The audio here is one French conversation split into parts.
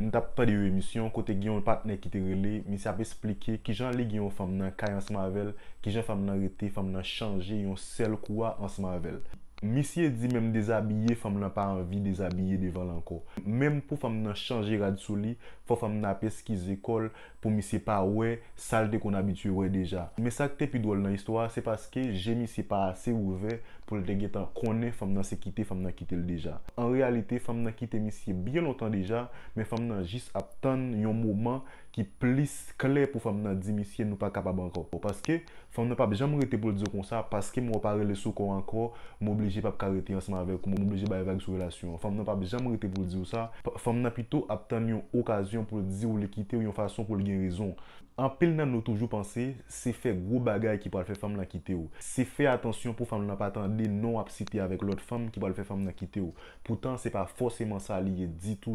nous avons des émissions côté un partenaire qui te relé, mais ça peut expliquer qui j'en li une femme dans Kayance Marvel, qui j'en femme dans été femme dans changer un seul quoi en Marvel. Monsieur dit même déshabiller femme n'a pas envie déshabiller devant l'encore. Même pour femme n'a changer radsouli, faut femme n'a pas skis école pour monsieur pas ouais salle de qu'on habitué ouais déjà. Mais ça qui est plus drôle dans l'histoire, c'est parce que j'ai monsieur pas assez ouvert pour le déguetant connaît femme n'a se quitter, femme n'a quitté déjà. En réalité, femme n'a quitté monsieur bien longtemps déjà, mais femme n'a juste attendre un moment qui plus clair pour femme n'a dit monsieur nous pas capable encore. Parce que femme n'a pas jamais arrêté pour le dire comme ça parce que moi parler le sous qu'on encore m'oblige pas carité ensemble avec moi obligé ba avec sous relation femme n'a pas jamais été pour dire ça femme n'a plutôt obtenu une occasion pour dire ou le quitter ou une façon pour le gain raison en pile nan nous toujours penser c'est faire gros bagaille qui va faire femme la quitter ou c'est faire attention pour femme n'a pas attendre non absité avec l'autre femme qui va faire femme la quitter ou pourtant c'est pas forcément ça lié dit tout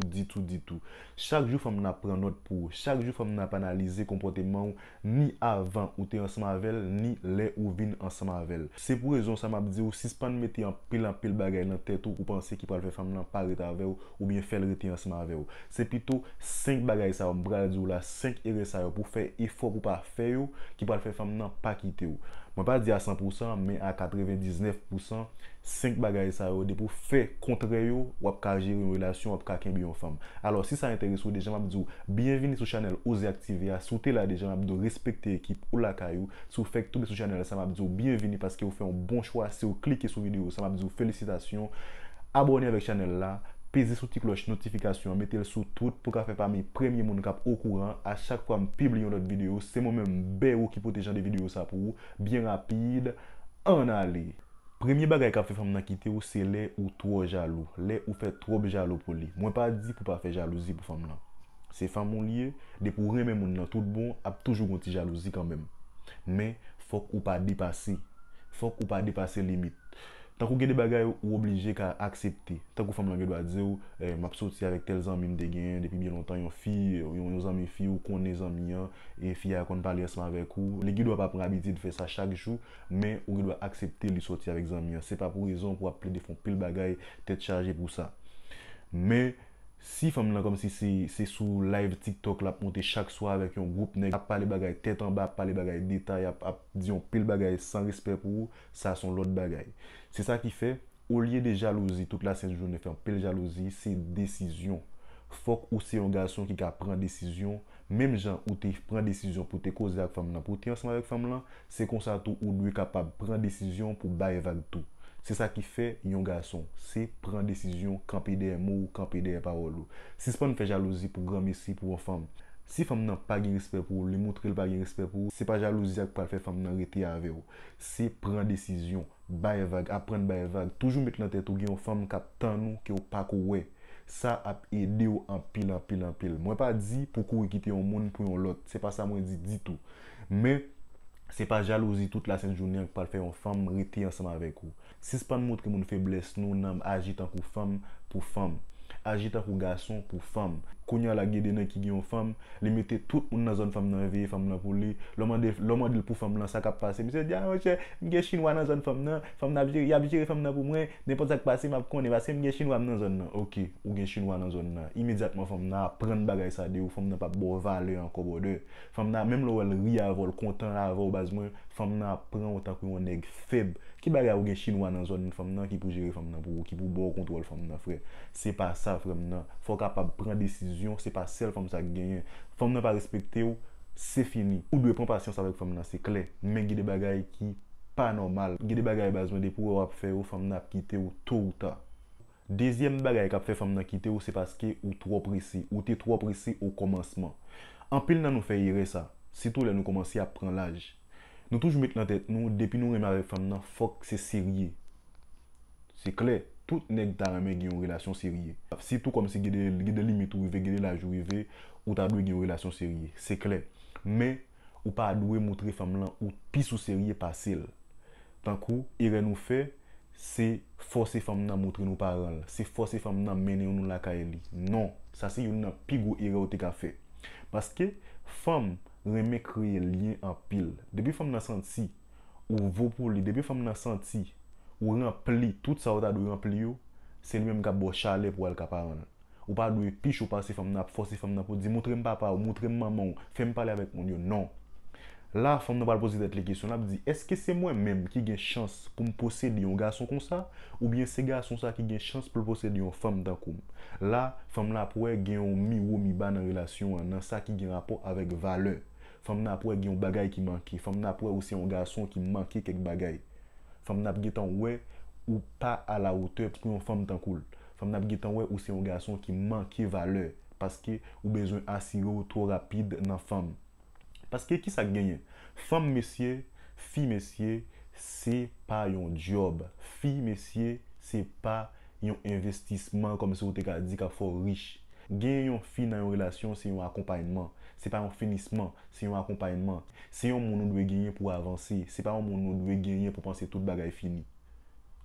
chaque jour femme n'a prend note pour chaque jour femme n'a pas analysé comportement ni avant ou t'es ensemble avec ni les ou vin ensemble avec c'est pour raison ça m'a dit ou suspendre mettez en pile bagaille dans tête ou penser qu'il va faire femme pas avec ou bien faire le retirer ensemble avec ou c'est plutôt 5 bagailles ça on bras ou là 5 erreurs ça pour faire effort pour pas faire qui va faire femme pas quitter ou moi pas dire à 100% mais à 99% 5 bagailles ça de pour faire contraire ou pas gérer une relation ou pas qu'un femme alors si ça intéresse ou déjà m'a dit bienvenue sur channel Oze Active soutenez là déjà m'a dit respecter équipe ou la caillou sous fait tout sur channel ça m'a dit bienvenue parce que vous faites un bon choix si vous cliquez sur vidéo ça m'a dit félicitations abonnez avec channel là pesez sur la cloche notification mettez le sous tout pour qu'à faire parmi premiers monde cap au courant à chaque fois me publie une autre vidéo c'est moi même Béo qui protège des vidéos ça pour vous bien rapide en aller. Premier bagage qu'a fait femme n'a quitté ou c'est les ou trop jaloux les ou fait trop jaloux pour lui moi pas dit pour pas faire jalousie pour femme là c'est femme mon lié de pour rien même monde tout bon a toujours une petite jalousie quand même mais faut ou pas dépasser limite. Tant qu'on a des bagages, on est obligé d'accepter. Tant qu'on femme doit dire, je sorti avec tels amis depuis bien longtemps, une fille, une amie fille, ou qu'on est amis, et fille qu'on parle avec vous. Les gens doivent pas prendre l'habitude de faire ça chaque jour, mais on doit accepter les sorties avec les amis. C'est pas pour raison pour appeler des fonds pile bagages, tête chargée pour ça. Mais si femme là comme si c'est sous live TikTok là monter chaque soir avec un groupe nèg pas les bagailles tête en bas pas les bagailles détail a dit on pile bagaille sans respect pour vous, ça sont l'autre bagaille c'est ça qui fait au lieu de jalousie toute la sainte journée faire pile jalousie c'est décision faut ou c'est un garçon qui prend décision même gens ou tu prends décision pour te causer avec femme là pour te ensemble avec femme là c'est comme ça tout ou lui capable prendre décision pour bailler avec tout. C'est ça qui fait un garçon. C'est prendre décision, camper des mots, camper des paroles. Si ce n'est pas jalousie pour grand messie, pour une femme. Si la femme n'a pas de respect pour lui, montrer pas de respect pour vous, ce n'est pas jalousie qui peut faire femme n'arrêter avec vous. C'est prendre décision, bailler vague, apprendre bailler vague. Toujours mettre dans la tête une femme qui attend nous, qui n'a pas coué. Ça a aidé en pile. Moi, pas dit pour qu'on quitte un monde pour l'autre. Ce n'est pas ça que je dis du tout. Mais c'est pas jalousie toute la sainte journée qui peut faire une femme rester ensemble avec vous. Si ce n'est pas montrer mon faiblesse, nous n'avons agi tant pour femme, agi tant pour garçon pour femme. Quand il y a la guédena qui gagne femme, les mettez tout le monde dans zone femme dans vie, femme dans pour lui, l'homme dit pour femme là ça cap passer. Monsieur dit ah mon cher, m'gè chinois dans zone femme n'a il y a viré femme là pour moi, n'importe ça qui passer m'a connait parce que m'gè chinois dans zone là. OK, ou gagne chinois dans zone là. Immédiatement femme là prendre bagaille ça de ou femme n'a pas bon valeur encore bordeur. Femme là même l'eau elle ri avant le content là avant base moi, femme là prend autant que on nèg faible. Qui bagaille ou gagne chinois dans zone femme là qui pour gérer femme là pour qui pour bon contrôle femme là frère. C'est pas ça frère là. Faut capable prendre décision. C'est pas celle femme ça gagne. Femme n'a pas respecté, c'est fini. Ou doit prendre patience avec femme là, c'est clair. Mais il y a des bagailles qui pas normal. Il y a des bagailles besoin de pour faire ou femme n'a quitté ou tôt ou tard. Deuxième bagaille qu'a fait femme n'a quitté ou c'est parce que ou trop pressé, ou t'es trop pressé au commencement. En pile là nous fait irer ça. Surtout là nous commencer à prendre l'âge. Nous toujours mettre en tête nous depuis nous aimer avec femme là, faut que c'est sérieux. C'est clair. Tout nèg ta remè gen yon relation sérieuse. Surtout comme si gade limite ou rive gade la jourive ou ta dwe gen yon relation sérieuse, c'est clair. Mais ou pas dwe montrer femme là ou pis ou sérieux pasel. Tant coup, ire nous fait c'est forcer femme là montrer nous parents, c'est forcer femme là mener nous la kaeli. Non, ça c'est une pi gros ire ou te ka fait. Parce que femme remè créer lien en pile. Depuis femme n'a senti ou vaut pour lui, depuis femme n'a senti ou rempli tout ça ou ta de remplir, c'est lui-même qui a beau chalet pour elle capable. ou pas de piche ou passer femme n'a forcer femme n'a pour dire montrez-moi papa ou montrez-moi maman ou fais-moi parler avec mon dieu non. Là femme n'a pas posé cette question là dit est-ce que c'est moi-même qui gagne chance pour me posséder un garçon comme ça ou bien ces garçons ça qui gagne chance pour posséder une femme dans comme là femme là pour gagne un mi ou mi bas dans relation dans ça qui gagne rapport avec valeur. Femme n'a pas gagne un bagage qui manque, femme n'a pas aussi un garçon qui manque quelque bagage. Femme n'a pas gagne ouais ou pas à la hauteur pour une femme tant cool. Femme n'a pas ouais ou c'est un garçon qui manque valeur parce que ou besoin assuré trop rapide dans femme. Parce que qui ça gagne? Femme messieurs, fille messieurs, c'est pas un job. Fille messieurs, c'est pas un investissement comme si vous avez dit qu'il faut riche. Gagner une fille dans une relation, c'est un accompagnement. C'est pas un finissement, c'est un accompagnement. C'est un monde où on doit gagner pour avancer, c'est pas un monde où on doit gagner pour penser toute bagaille finie.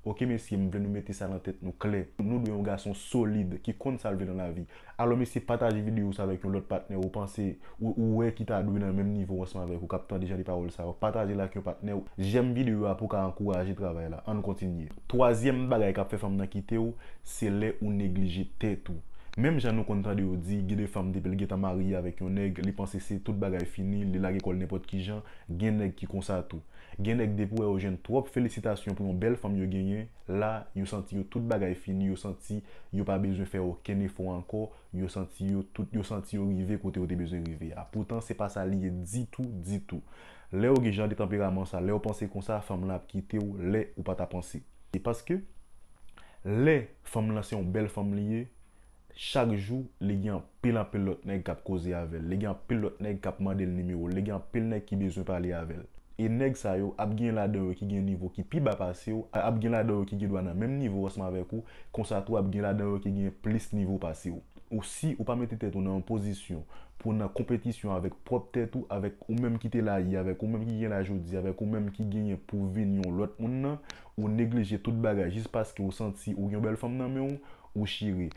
Ok, messieurs, nous voulons nous mettre ça dans la tête, nous clés. Nous devons un garçon solide qui compte salver dans la vie. Alors, messieurs, partagez vidéo avec un autre partenaire ou pensez, ou est qui t'a doué dans le même niveau ensemble avec vous, captant déjà les paroles, ça. Partagez la avec un partenaire. J'aime vidéo pour encourager le travail là. On continue. Troisième bagaille qu'a fait femme dans quitter, c'est les ou négliger tête tout. Même j'en ai content de dire, il y a des femmes qui sont mariées avec un nègre, ils pensent que c'est tout bagaille fini, ils la récoltent n'importe qui gens, il y a des nègres qui consacrent tout. Il y a des nègres qui ont gagné trop, félicitations pour une belle femme qui a gagné. Là, ils sentent que tout bagaille fini, ils sentent qu'ils n'ont pas besoin de faire aucun effort encore, ils sentent qu'ils arrivent côté où ils ont besoin d'arriver. Pourtant, ce n'est pas ça lié du tout, du tout. Les gens de tempérament, les pensées comme ça, femme là qui quitte ou les ou pas ta pensée. Et parce que les femmes là, c'est une belle femme liée. Chaque jour, les gens pile en pile l'autre nèg qui a causé avec elle, les gens pile l'autre nèg qui a demandé le numéro, les gens pile nèg qui besoin parler avec elle. Et nèg ça yo a gagné là-dedans qui gagne niveau qui pi bas passé ou a gagné là-dedans qui doit dans même niveau ensemble avec ou, comme ça toi a gagné là-dedans qui gagne plus niveau passé ou. Ou si ou pas mettre tête ou en position pour une compétition avec propre tête ou avec ou même qui était là hier avec ou même qui gagne là aujourd'hui avec ou même qui gagne pour venir l'autre monde ou négliger toute bagage juste parce que vous senti ou une belle femme dans mais ou chirer.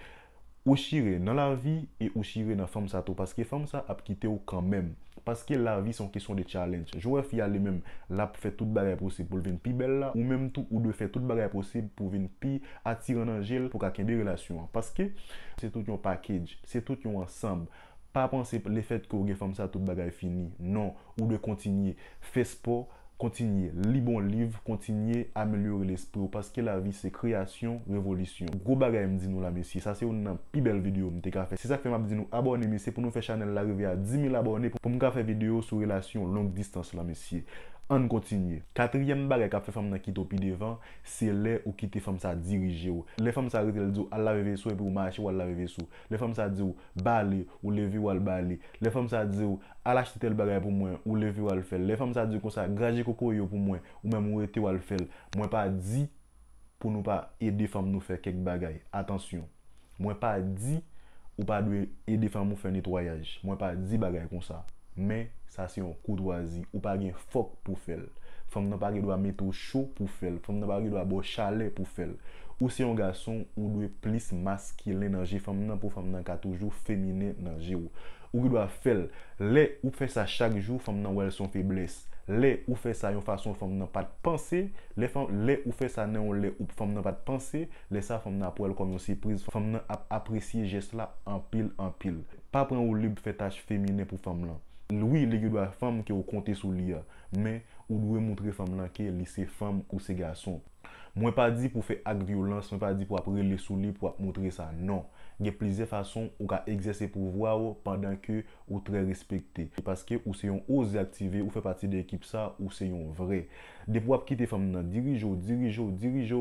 Ou chirer dans la vie et ou chirer dans la femme ça tout parce que femme ça a quitté ou quand même parce que la vie c'est une question de challenge. Joueur fille aller même là pour faire toute bagarre possible pour venir plus belle là ou même tout ou de faire toute bagarre possible pour venir plus attirer un angel pour qu'un des relations parce que c'est tout un package, c'est tout un ensemble. Pas penser le fait que une femme ça toute bagarre fini. Non, ou de continuer faire sport, continuer, lis bon livre, continuer, améliorer l'esprit parce que la vie c'est création, révolution. Gros bagay me dit nous là messieurs, ça c'est une plus belle vidéo me t'ai fait. C'est ça que m'a dit nous abonner messieurs pour nous faire channel l'arriver à 10 000 abonnés pour me faire vidéo sur relation longue distance là messieurs. On continue. Quatrième bagay qu'a fait femme nan kito pi devant, c'est les ou quitter femme ça diriger ou. Les femmes ça rete dit à la vever sou et pour marcher ou à la vever sou. Les femmes ça dit baler ou lever ou al baler. Les femmes ça dit à l'acheter tel bagay pour moi ou lever ou al faire. Les femmes ça dit comme ça grager coco yo pour moi ou même ou rete ou al faire. Moi pas dit pour nous pas aider femme nous faire quelque bagay. Attention. Moi pas dit ou pas doit aider femme nous faire nettoyage. Moi pas dit bagay comme ça. Mais ça c'est un courtoisie ou pas gain foc pour faire. Femme n'a pas doit mettre au chaud pour faire, femme n'a pas doit beau chalet pour faire. Ou c'est un garçon ou doit plus masculin dans jeu femme n'a pour femme n'a ka toujours féminin dans jeu ou doit faire les ou fait ça chaque jour femme n'a ouais son faiblesse. Les ou fait ça une façon femme n'a pas de penser, les femmes les ou fait ça non les ou femme n'a pas de penser, les ça femme n'a pour elle comme une surprise, femme n'a apprécier geste là en pile en pile. Pas prendre ou libre fait tâche féminin pour femme là. Oui, les doit femme qui ont compté sur lui, mais ou doit montrer femme là que c'est femme ou c'est garçon. Moi pas dit pour faire acte violence, moi pas dit pour après les sous pour montrer ça. Non, il y a plusieurs façons ou qu'a exercer pouvoir pendant que ou très respecté parce que ou c'est un OZE AKTIVE ou fait partie de l'équipe ça ou c'est un vrai. Des fois quitter femme là dirigeant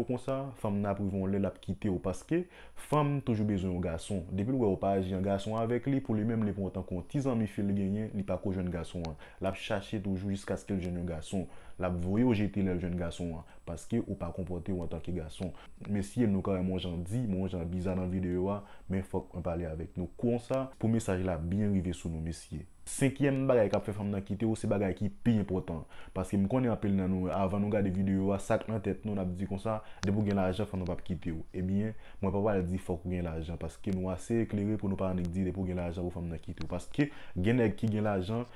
comme ça, femme n'a privon les l'a quitter parce que femme toujours besoin d'un garçon. Depuis ou pas agir un garçon avec lui pour lui même les pourtant qu'on tis en mi fil gagner, il pas qu'au jeune garçon. L'a chercher toujours jusqu'à ce que le jeune garçon la voyer au jeter le jeune garçon parce que ou pas comporter en tant que garçon. Mais si elle nous carrément j'en dis, moi j'en bizarre dans la vidéo mais faut qu'on parle avec nous comme ça pour message là bien arriver sous nos messieurs. Cinquième bagaille qu'a fait femme quitter ou c'est bagaille qui plus important parce que me connais en pile dans nous avant nous regarder vidéo ça en tête nous on a dit comme ça dès pour gagner l'argent faut nous pas quitter ou et bien moi papa dit faut gagner l'argent parce que nous assez éclairé pour nous pas dire pour gagner l'argent pour femme dans quitter parce que gagne qui gagne l'argent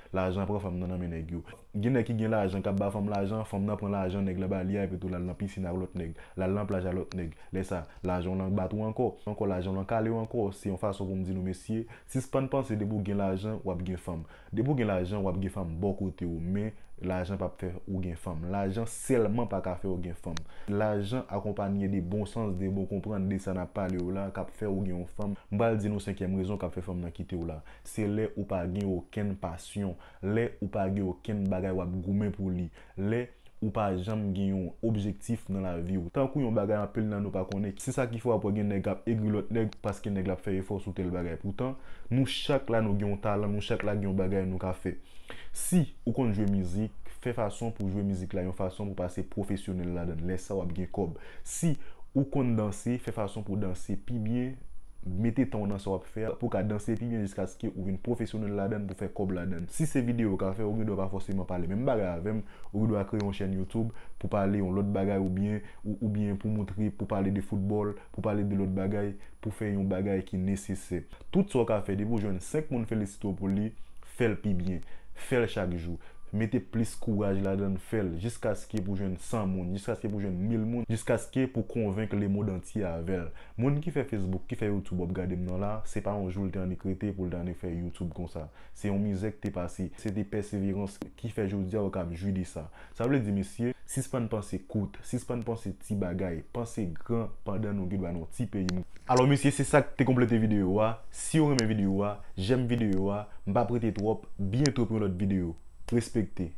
pour femme dans mener nèg yo gagne qui gagne l'argent qu'a ba femme dans prend l'argent nèg là bas lié et puis tout là dans piscine à l'autre nèg là dans plage à l'autre nèg laisse ça l'argent là battre encore l'argent là calé encore c'est en façon pour me dire nous messieurs si c'est pas penser de pour gagner l'argent ou gagner femme. De pour gagner l'argent ou gagner femme bon côté ou mais l'argent pas faire ou gagner femme l'argent seulement pas faire ou gagner femme l'argent accompagné de bon sens de bon comprendre de ça n'a pas le là qu'a faire ou gagner femme m'bal dire nous cinquième raison qu'a fait femme dans quitter ou là c'est les ou pas gagner aucune passion les ou pas gagner aucune bagaille ou goumer pour lui les ou pas jamais gagner objectif dans la vie ou tant qu'on bagaille en pile dans nous pas connaît c'est ça qu'il faut après gagner nèg aigri l'autre nèg parce que nèg l'a fait effort sur tel bagaille pourtant nous chaque là nous gagnons talent nous chaque là gagnons bagaille nous qu'a fait si ou qu'on joue musique fait façon pour jouer musique là une façon pour passer professionnel là dedans laisse ça ou bien cob si ou qu'on danser fait façon pour danser puis bien mettez ton dans ce qu'on faire pour qu'à danser puis bien jusqu'à ce qu'il ou une professionnelle là-dedans pour faire cob là-dedans. Si c'est vidéo qu'on fait, on ne doit pas forcément parler même bagarre avec, on doit créer une chaîne YouTube pour parler on l'autre bagarre ou bien pour montrer pour parler de football, pour parler de l'autre bagarre, pour faire une bagarre qui est nécessaire. Tout ce qu'on fait, des beaux jeunes 5 monde félicito pour lui, faire le plus bien, faire chaque jour. Mettez plus courage là-dedans, faites jusqu'à ce qu'il y ait pour jeune 100 monde, jusqu'à ce qu'il y ait pour jeune 1000 monde, jusqu'à ce qu'il y ait pour convaincre les monde entier avec elle. Monde qui fait Facebook, qui fait YouTube, regardez moi là, c'est pas un jour le temps d'écrire pour le temps de faire YouTube comme ça. C'est une misère que t'es passé. C'est des persévérances qui fait aujourd'hui au cap juillet ça. Ça veut dire messieurs, si c'est pas une pensée courte, si c'est pas une pensée petit bagaille, pensez grand pendant nous que dans petit pays. Alors messieurs, c'est ça que t'es complété vidéo là. Si vous aimez vidéo là, j'aime vidéo là, m'pas prêter trop, bientôt pour notre vidéo. Respectez.